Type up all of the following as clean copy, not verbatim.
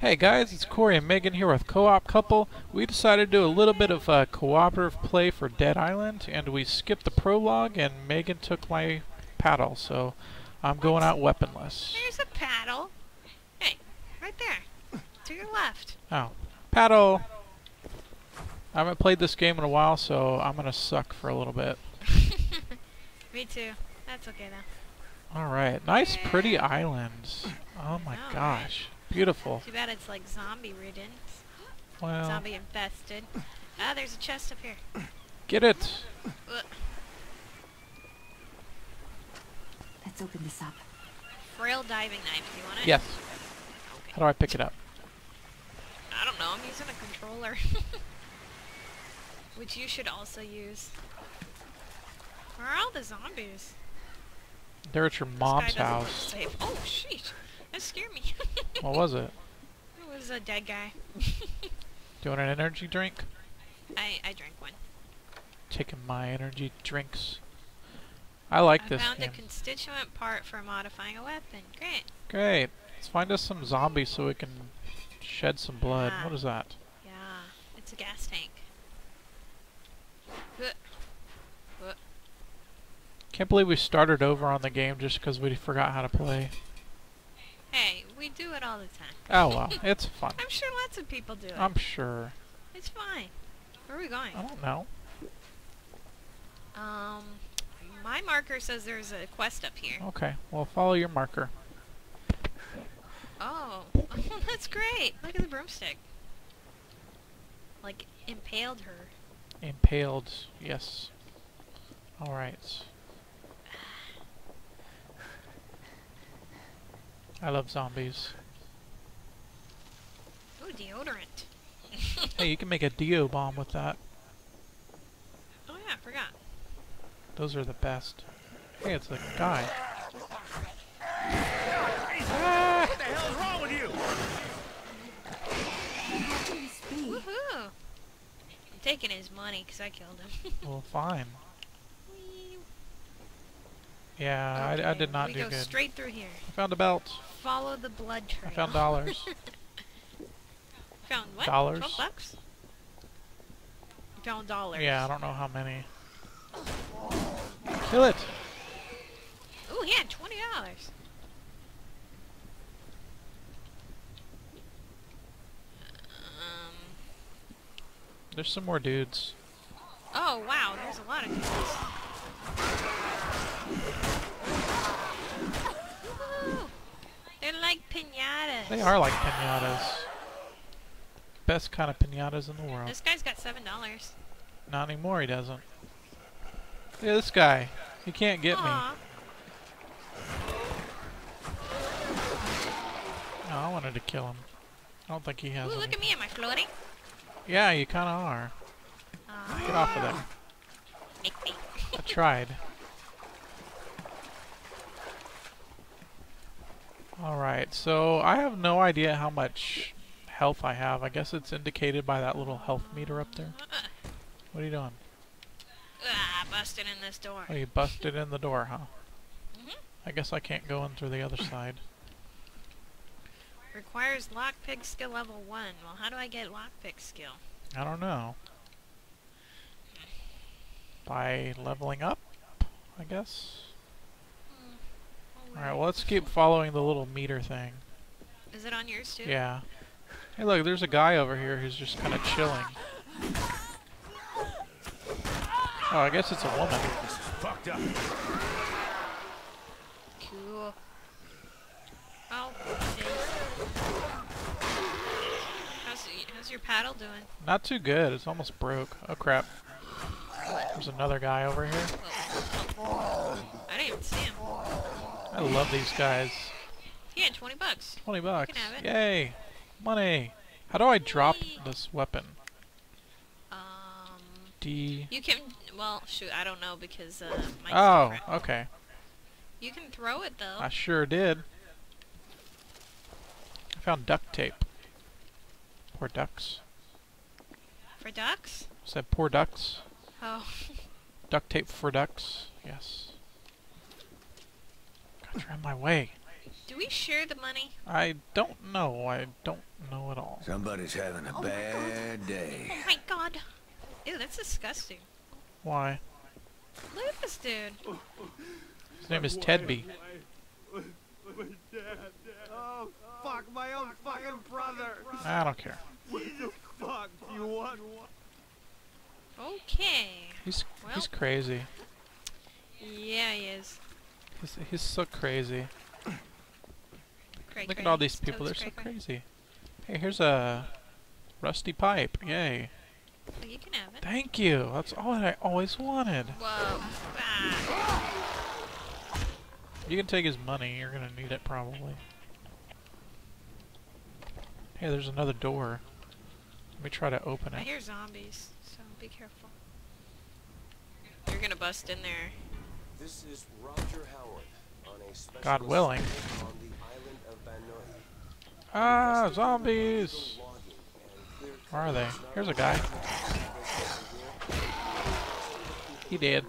Hey guys, it's Cory and Megan here with Co-op Couple. We decided to do a little bit of cooperative play for Dead Island, and we skipped the prologue, and Megan took my paddle, so I'm going out weaponless. There's a paddle. Hey, right there. To your left. Oh. Paddle! I haven't played this game in a while, so I'm gonna suck for a little bit. Me too. That's okay though. Alright, nice pretty islands. Oh my gosh. Beautiful. Too bad it's like zombie ridden. Well. Zombie infested. Ah, there's a chest up here. Get it! Let's open this up. Frail diving knife, do you want it? Yes. Okay. How do I pick it up? I don't know, I'm using a controller. Which you should also use. Where are all the zombies? They're at your mom's house. Oh, shit. That scared me. What was it? It was a dead guy. Do you want an energy drink? I drank one. Taking my energy drinks. I like this game. I found a constituent part for modifying a weapon. Great. Great. Let's find us some zombies so we can shed some blood. Yeah. What is that? Yeah. It's a gas tank. Can't believe we started over on the game just because we forgot how to play. Hey, we do it all the time. Oh well, it's fun. I'm sure lots of people do it. I'm sure. It's fine. Where are we going? I don't know. My marker says there's a quest up here. Okay, well follow your marker. Oh, that's great. Look at the broomstick. Like, impaled her. Impaled, yes. Alright. I love zombies. Ooh, deodorant. Hey, you can make a deo bomb with that. Oh yeah, I forgot. Those are the best. Hey, it's a guy. Ah! What the hell is wrong with you? Woohoo! I'm taking his money because I killed him. Well, fine. Yeah, okay. I did not do good. We go straight through here. I found a belt. Follow the blood trail. I found dollars. Found what? Dollars. $12? You found dollars. Yeah, I don't know how many. Kill it! Ooh, yeah, $20. There's some more dudes. Oh, wow, there's a lot of dudes. They're like piñatas. They are like piñatas. Best kind of piñatas in the world. This guy's got $7. Not anymore, he doesn't. Look at this guy. He can't get me. No, I wanted to kill him. I don't think he has. Ooh, look at me. Am I floating? Yeah, you kind of are. Get off of there. I tried. Alright, so I have no idea how much health I have. I guess it's indicated by that little health meter up there. What are you doing? I busted in this door. Oh, you busted in the door, huh? Mm-hmm. I guess I can't go in through the other side. Requires lockpick skill level 1. Well, how do I get lockpick skill? I don't know. By leveling up, I guess? Alright, well let's keep following the little meter thing. Is it on yours too? Yeah. Hey look, there's a guy over here who's just kind of chilling. Oh, I guess it's a woman. This is fucked up. Cool. Oh, how's your paddle doing? Not too good. It's almost broke. Oh crap. There's another guy over here. I didn't even see him. I love these guys. Yeah, $20. $20. You can have it. Yay! Money! How do I drop this weapon? D... You can... Well, shoot, I don't know because... mine's different. Oh, okay. You can throw it, though. I sure did. I found duct tape. Poor ducks. For ducks? Is that poor ducks? Oh. Duct tape for ducks. Yes. God, you're in my way. Do we share the money? I don't know. I don't know at all. Somebody's having a bad day. Oh my god. Ew, that's disgusting. Why? Look at this dude. His name is Tedby. Oh, fuck, my own fucking brother. I don't care. Jesus fuck, you want? Okay. He's crazy. Yeah, he is. He's so crazy. Look at all these people, they're so crazy. Hey, here's a rusty pipe, yay. Well, you can have it. Thank you, that's all that I always wanted. Whoa. Ah. You can take his money, you're gonna need it probably. Hey, there's another door. Let me try to open it. I hear zombies, so be careful. You're gonna bust in there. This is Roger Howard. God willing. Ah, zombies! Where are they? Here's a guy. He did.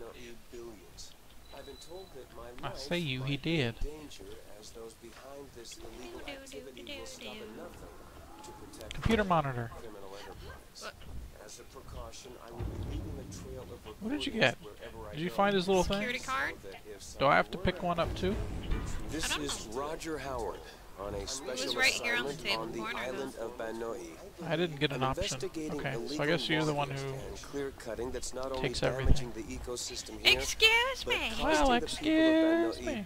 I say you, he did. Computer monitor. What did you get? Did you find his little thing? Card? Do I have to pick one up too? This is Roger Howard on a special assignment on the island of Banoi. I didn't get an option. Okay, so I guess you're the one who takes everything. Excuse me. Well, excuse me.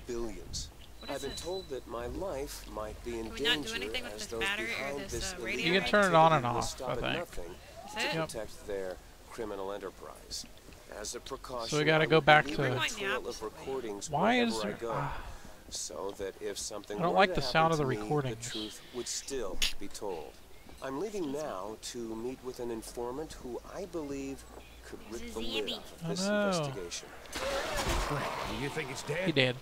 I've been told that my life might be in danger as those behind this radio. You can turn it on and off, I think. To protect their criminal enterprise. As a precaution, so we gotta go back to recordings. Why is there? So that if something I don't like the sound of the recording, the truth would still be told. I'm leaving now to meet with an informant who I believe could rip the lid off of this investigation. Do you think it's dead? He did.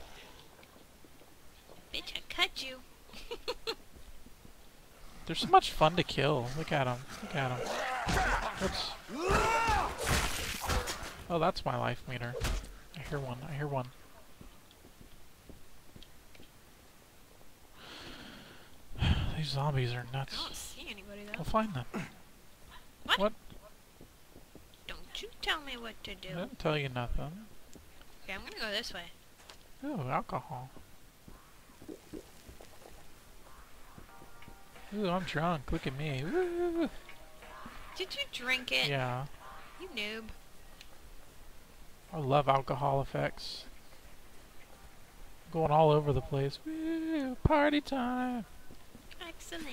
Bitch, I cut you. They're so much fun to kill. Look at them. Look at them. Oops. Oh, that's my life meter. I hear one. I hear one. These zombies are nuts. I don't see anybody though. We'll find them. What? What? Don't you tell me what to do. I didn't tell you nothing. Okay, I'm gonna go this way. Ooh, alcohol. Ooh, I'm drunk. Look at me. Ooh. Did you drink it? Yeah. You noob. I love alcohol effects. Going all over the place. Woo, party time. Excellent.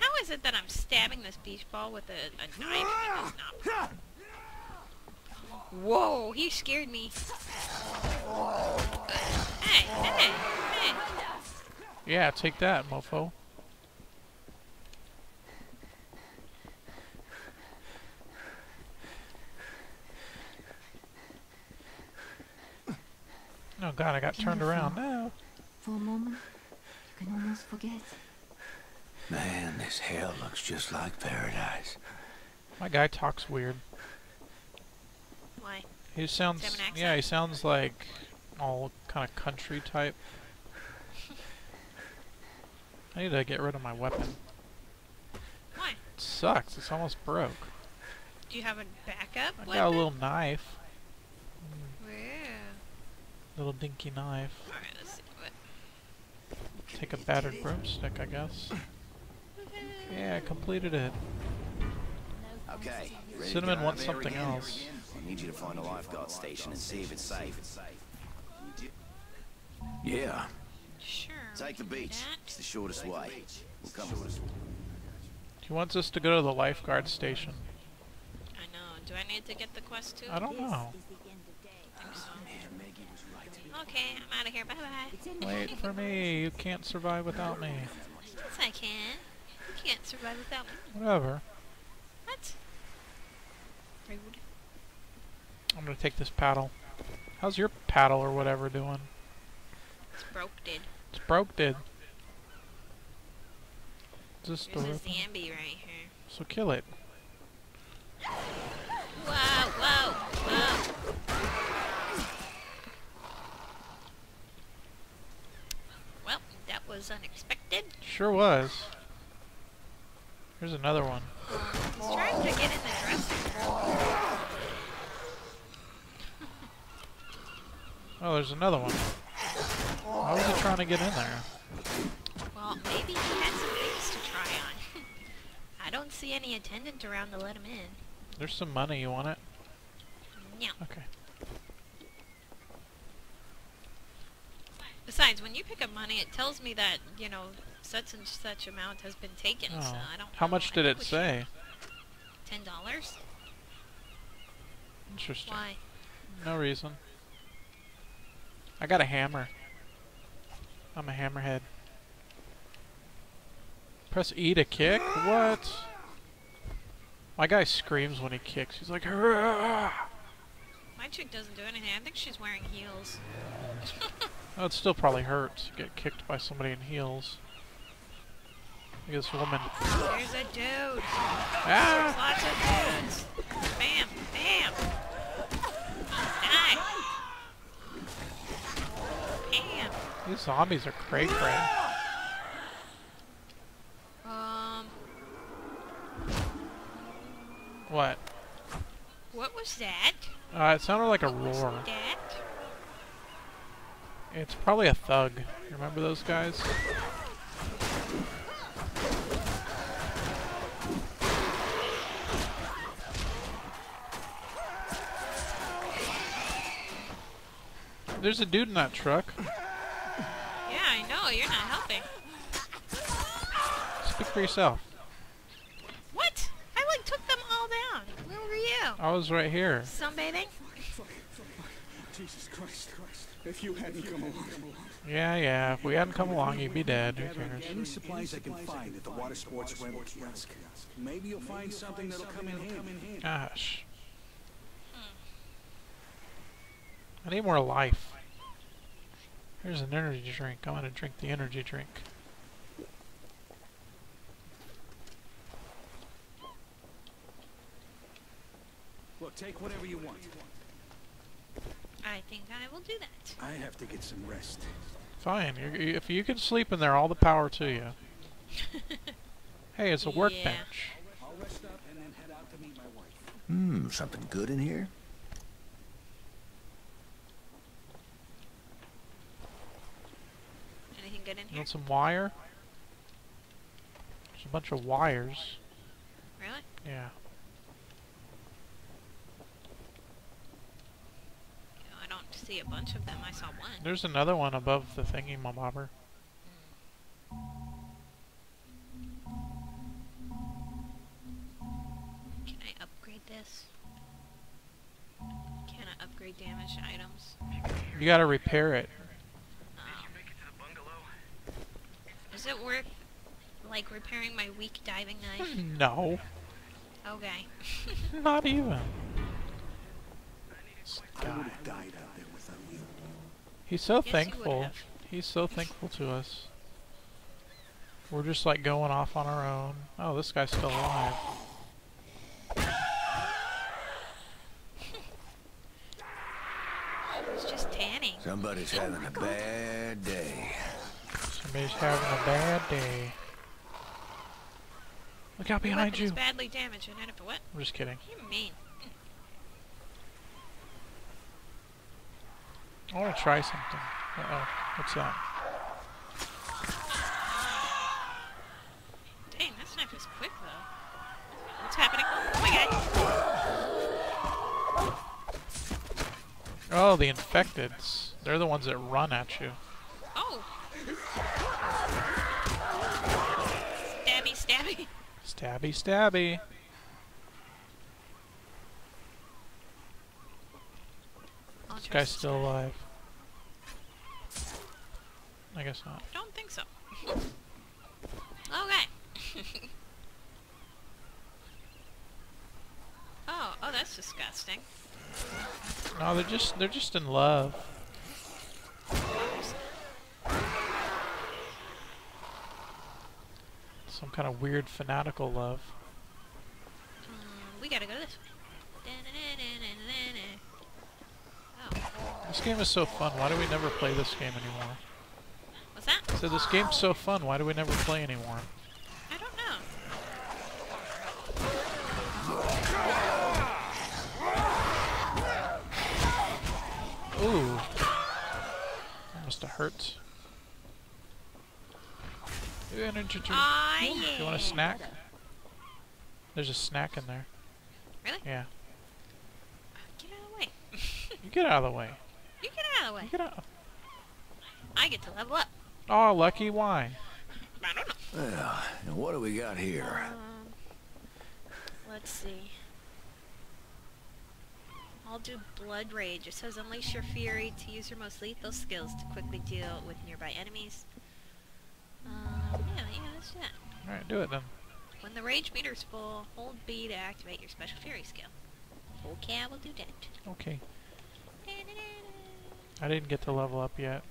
How is it that I'm stabbing this beach ball with a knife and a snob? Whoa, he scared me. Hey, hey, hey. Yeah, take that, mofo. Oh god, I got turned around now. For a moment, you can almost forget. Man, this hell looks just like paradise. My guy talks weird. Why? He sounds, yeah, he sounds like all kind of country type. I need to get rid of my weapon. Why? It sucks, it's almost broke. Do you have a backup weapon? I got a little knife. Little dinky knife. Alright, let's see what. Take a battered broomstick, I guess. Yeah, I completed it. Okay. Cinnamon wants something else. I need you to find a lifeguard station and see if it's safe. Yeah. Sure. Take the beach. It's the shortest way. We'll come to us. He wants us to go to the lifeguard station. I know. Do I need to get the quest too? I don't know. Okay, I'm out of here. Bye-bye. Wait for me. You can't survive without me. Yes, I can. You can't survive without me. Whatever. What? Rude. I'm gonna take this paddle. How's your paddle or whatever doing? It's broke, dude. It's broke, dude. This is a zombie right here. So kill it. Wow, wow. Sure was. Here's another one. He's trying to get in the dressing room. Oh, there's another one. Why was he trying to get in there? Well, maybe he had some things to try on. I don't see any attendant around to let him in. There's some money. You want it? No. Okay. Besides, when you pick up money, it tells me that, you know, such and such amount has been taken, oh. So I don't know. How much did it say? $10? Interesting. Why? No reason. I got a hammer. I'm a hammerhead. Press E to kick? What? My guy screams when he kicks. He's like, hurrah! My chick doesn't do anything. I think she's wearing heels. Oh, it still probably hurts to get kicked by somebody in heels. Look at this woman. There's a dude! Ah! There's lots of dudes! Bam! Bam! Die! Bam! These zombies are crazy. What? What was that? It sounded like a roar. What was that? It's probably a thug. You remember those guys? There's a dude in that truck. Yeah, I know. You're not helping. Speak for yourself. What? I like took them all down. Where were you? I was right here. Sunbathing? Jesus Christ. If you hadn't come along. Yeah, yeah. If we hadn't come along, you'd be dead. Who cares? Any supplies I can find at the water sports rental kiosk. Maybe you'll find something that'll come in handy. Gosh. I need more life. Here's an energy drink. I want to drink the energy drink. Look, take whatever you want. I think I will do that. I have to get some rest. Fine. If you can sleep in there, all the power to you. Hey, it's a workbench. I'll rest up and then head out to meet my wife. Hmm, something good in here? Anything good in here? You want some wire? There's a bunch of wires. Really? Yeah. See a bunch of them. I saw one. There's another one above the thingy, my bobber. Can I upgrade this? Can I upgrade damaged items? You gotta repair it. Did you make it to the bungalow? Is it worth, like, repairing my weak diving knife? No. Okay. Not even. I would have died out there without you. He's so thankful. He's so thankful to us. We're just like going off on our own. Oh, this guy's still alive. It's just tanning. Somebody's having a bad day. Somebody's having a bad day. Look out behind you. Badly damaged. What? I'm just kidding. What do you mean? I want to try something. Uh-oh. What's that? Dang, this knife is quick, though. What's happening? Oh, my God. Oh, the infecteds. They're the ones that run at you. Oh. Stabby, stabby. Stabby, stabby. This guy's still alive. I guess not. I don't think so. Okay. oh, that's disgusting. No, they're just in love. Some kind of weird fanatical love. We gotta go this way. This game is so fun. Why do we never play this game anymore? What's that? So this game's so fun, why do we never play anymore? I don't know. Ooh. That must have hurt. Yeah. You want a snack? There's a snack in there. Really? Yeah. Get out of the way. You get out of the way. You get out of the way. You get out. I get to level up. Oh, lucky! Why? I don't know. Well, and what do we got here? Let's see. I'll do Blood Rage. It says unleash your fury to use your most lethal skills to quickly deal with nearby enemies. Yeah, let's do that. All right, do it then. When the rage meter's full, hold B to activate your special fury skill. Okay, I will do that. Okay. I didn't get to level up yet.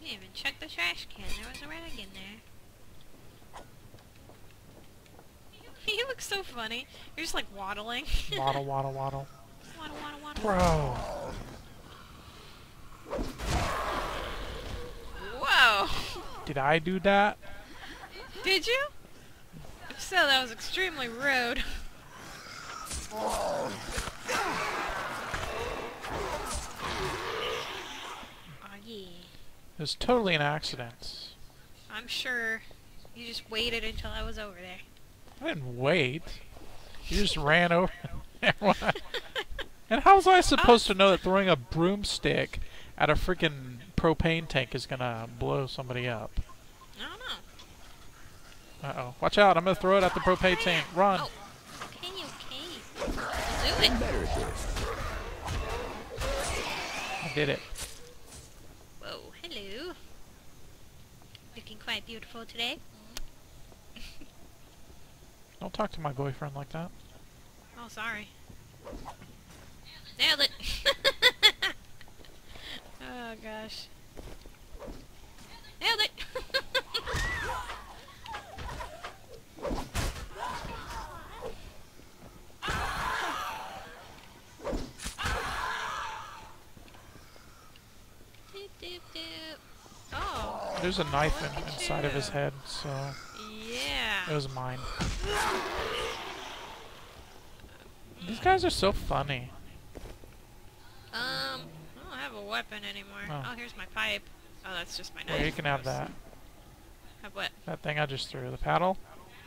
You didn't even check the trash can. There was a rag in there. You look so funny. You're just like waddling. Waddle, waddle, waddle. Waddle, waddle, waddle. Bro. Whoa. Did I do that? Did you? If so, that was extremely rude. It was totally an accident. I'm sure you just waited until I was over there. I didn't wait. You just ran over everyone. And how was I supposed to know that throwing a broomstick at a freaking propane tank is gonna blow somebody up? I don't know. Uh-oh. Watch out. I'm gonna throw it at the propane tank. Run. Oh. Okay, okay. I'll do it. I did it. Hello. Looking quite beautiful today. Don't talk to my boyfriend like that. Oh, sorry. Nailed it! Oh, gosh. Nailed it! Oh. There's a knife inside of his head, so... Yeah. It was mine. These guys are so funny. I don't have a weapon anymore. Oh, here's my pipe. Oh, that's just my knife. Yeah, you can have that. Have what? That thing I just threw. The paddle?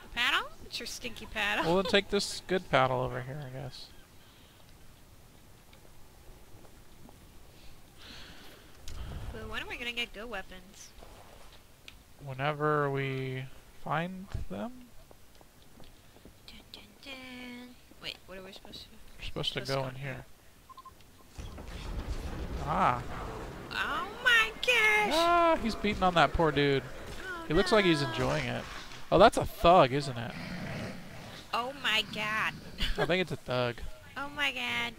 The paddle? It's your stinky paddle. Well, then take this good paddle over here, I guess. When are we gonna get good weapons? Whenever we find them. Dun, dun, dun. Wait, what are we supposed to do? We're supposed to go in here. Ah. Oh my gosh! Ah, he's beating on that poor dude. Oh, he looks like he's enjoying it. Oh, that's a thug, isn't it? Oh my god. I think it's a thug. Oh my god.